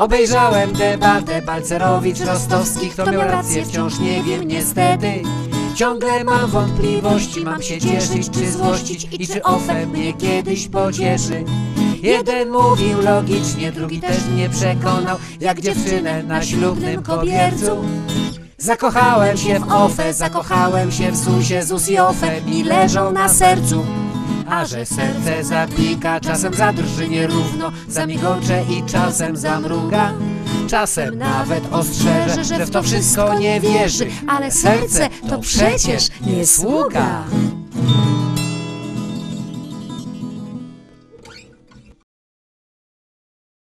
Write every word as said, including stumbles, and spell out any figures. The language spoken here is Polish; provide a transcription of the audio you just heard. Obejrzałem debatę Balcerowicz-Rostowskich. Kto miał rację, wciąż nie wiem niestety. Ciągle mam wątpliwości, mam się cieszyć czy złościć i czy O F E mnie kiedyś pocieszy. Jeden mówił logicznie, drugi też mnie przekonał, jak dziewczynę na ślubnym kobiercu. Zakochałem się w O F E, zakochałem się w zusie, ZUS i O F E mi leżą na sercu. A że serce zapika, czasem zadrży nierówno, zamigocze i czasem zamruga. Czasem nawet ostrzeże, że w to wszystko nie wierzy, ale serce to przecież nie sługa.